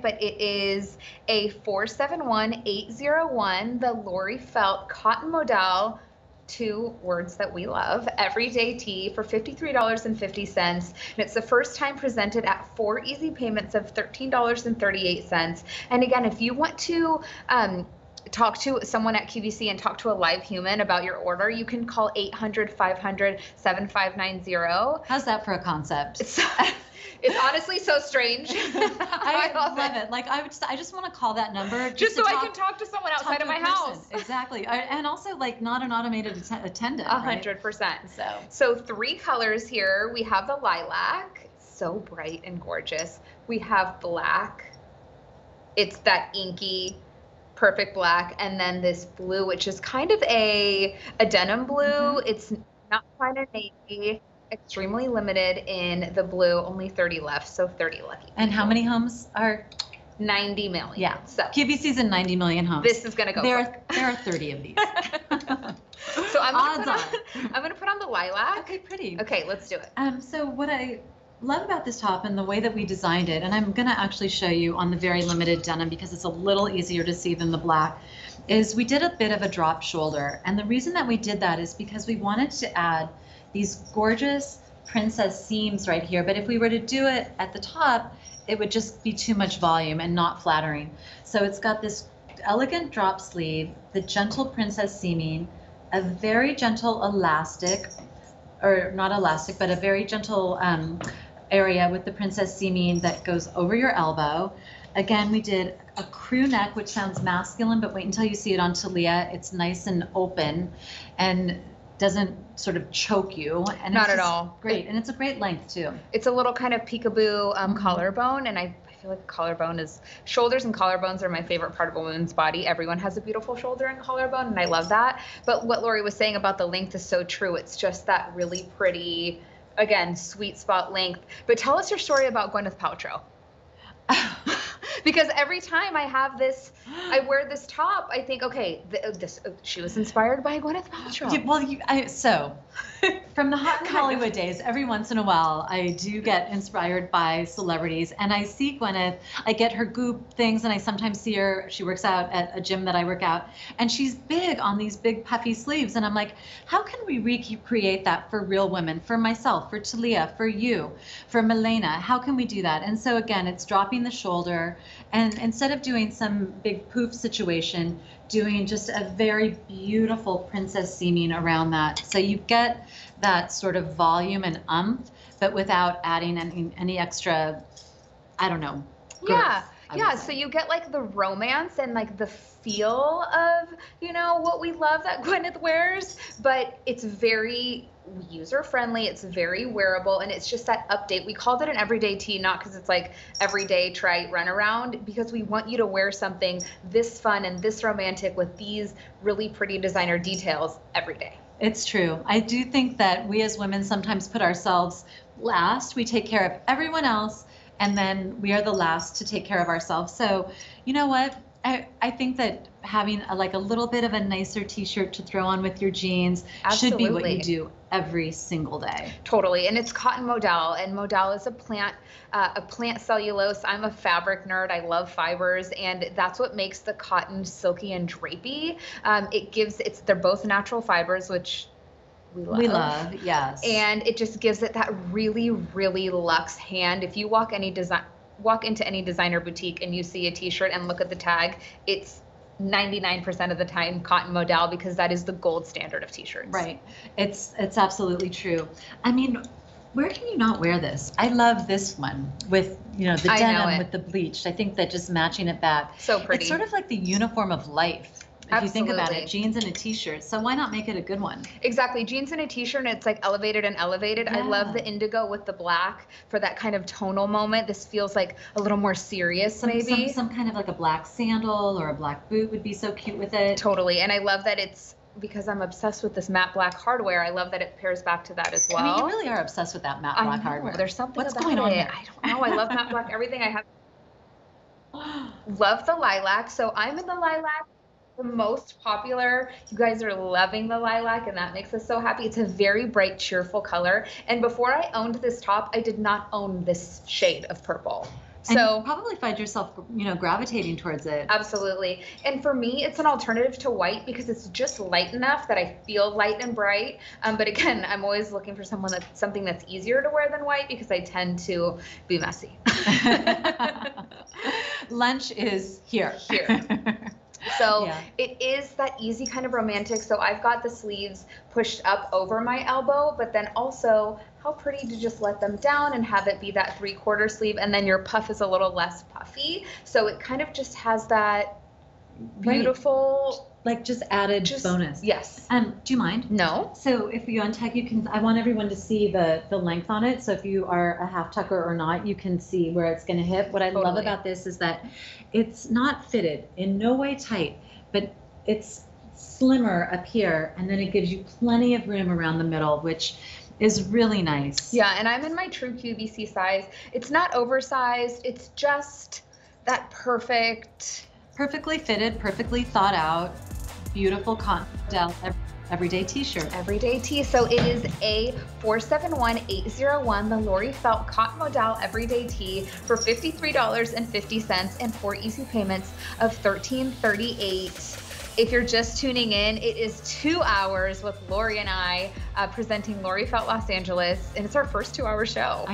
but it is a 471801, the Laurie Felt Cotton Modal, two words that we love, everyday tee for $53.50. And it's the first time presented at 4 easy payments of $13.38. And again, if you want to talk to someone at QVC and talk to a live human about your order, you can call 800-500-7590. How's that for a concept? It's honestly so strange. I love it. Like I just want to call that number just so I can talk to someone outside of my house. Exactly. And also like not an automated attendant. 100%. So 3 colors here. We have the lilac, so bright and gorgeous. We have black. It's that inky perfect black, and then this blue, which is kind of a denim blue. It's not quite a navy. Extremely limited in the blue, only 30 left, so 30 lucky. And how many homes are? 90 million. Yeah, so QVC's in 90 million homes. This is gonna go quick. There are 30 of these. So I'm gonna put on the lilac. Okay, pretty. Okay, let's do it. So what I love about this top and the way that we designed it, and I'm gonna actually show you on the very limited denim because it's a little easier to see than the black, is we did a bit of a drop shoulder. And the reason that we did that is because we wanted to add these gorgeous princess seams right here, but if we were to do it at the top, it would just be too much volume and not flattering. So it's got this elegant drop sleeve, the gentle princess seaming, a very gentle elastic, or not elastic, but a very gentle area with the princess seaming that goes over your elbow. Again, we did a crew neck, which sounds masculine, but wait until you see it on Talia. It's nice and open and doesn't sort of choke you, and not at all. Great, and it's a great length too. It's a little kind of peekaboo collarbone, and I feel like shoulders and collarbones are my favorite part of a woman's body. Everyone has a beautiful shoulder and collarbone, and I love that. But what Laurie was saying about the length is so true. It's just that really pretty, again, sweet spot length. But tell us your story about Gwyneth Paltrow. Because every time I wear this top, I think, okay, she was inspired by Gwyneth Paltrow. Yeah, well, from the Hot in Hollywood days, every once in a while, I do get inspired by celebrities, and I see Gwyneth. I get her Goop things, and I sometimes see her. She works out at a gym that I work out, and she's big on these big puffy sleeves, and I'm like, how can we recreate that for real women, for myself, for Talia, for you, for Milena? How can we do that? And so again, it's dropping the shoulder, and instead of doing some big poof situation, doing just a very beautiful princess seaming around that. So you get that sort of volume and umph, but without adding any extra, I don't know, girth. Yeah, so you get like the romance and like the feel of, you know, what we love that Gwyneth wears, but it's very user-friendly, it's very wearable, and it's just that update. We called it an everyday tee, not because it's like everyday trite run around, because we want you to wear something this fun and this romantic with these really pretty designer details every day. It's true. I do think that we as women sometimes put ourselves last. We take care of everyone else, and then we are the last to take care of ourselves. So you know what? I think that having a little bit of a nicer t-shirt to throw on with your jeans should be what you do every single day. Totally, and it's cotton modal, and modal is a plant cellulose. I'm a fabric nerd. I love fibers, and that's what makes the cotton silky and drapey. They're both natural fibers, which we love, yes. And it just gives it that really, really luxe hand. If you walk into any designer boutique and you see a t-shirt and look at the tag, it's 99% of the time cotton modal, because that is the gold standard of t-shirts. Right. It's absolutely true. I mean, where can you not wear this? I love this one with, you know, the denim with the bleached. I think that just matching it back. So pretty. It's sort of like the uniform of life. If you think about it, jeans and a t-shirt. So why not make it a good one? Exactly. Jeans and a t-shirt, and it's like elevated and elevated. Yeah. I love the indigo with the black for that kind of tonal moment. This feels like a little more serious, maybe. Some kind of like a black sandal or a black boot would be so cute with it. Totally. And I love that it's, because I'm obsessed with this matte black hardware, I love that it pairs back to that as well. I mean, you really are obsessed with that matte black hardware. There's something about it. What's going on there? I don't know. I love matte black. Everything I have. Love the lilac. So I'm in the lilac. The most popular. You guys are loving the lilac, and that makes us so happy. It's a very bright, cheerful color. And before I owned this top, I did not own this shade of purple. So you probably find yourself, you know, gravitating towards it. Absolutely. And for me, it's an alternative to white because it's just light enough that I feel light and bright. But again, I'm always looking for something that's easier to wear than white because I tend to be messy. Lunch is here. So yeah. It is that easy kind of romantic. So I've got the sleeves pushed up over my elbow, but then also how pretty to just let them down and have it be that 3/4 sleeve. And then your puff is a little less puffy. So it kind of just has that beautiful, like just added bonus. Yes. Do you mind? No. So if you untuck, you can, I want everyone to see the length on it. So if you are a half tucker or not, you can see where it's going to hip. What I love about this is that it's not fitted, in no way tight, but it's slimmer up here. And then it gives you plenty of room around the middle, which is really nice. Yeah. And I'm in my true QVC size. It's not oversized. It's just that perfectly fitted, perfectly thought out, beautiful Cotton Modal everyday t-shirt. Everyday tee. So it is a 471801, the Laurie Felt Cotton Modal everyday tee for $53.50 and 4 easy payments of $13.38. If you're just tuning in, it is 2 hours with Laurie and I presenting Laurie Felt Los Angeles, and it's our first 2-hour show.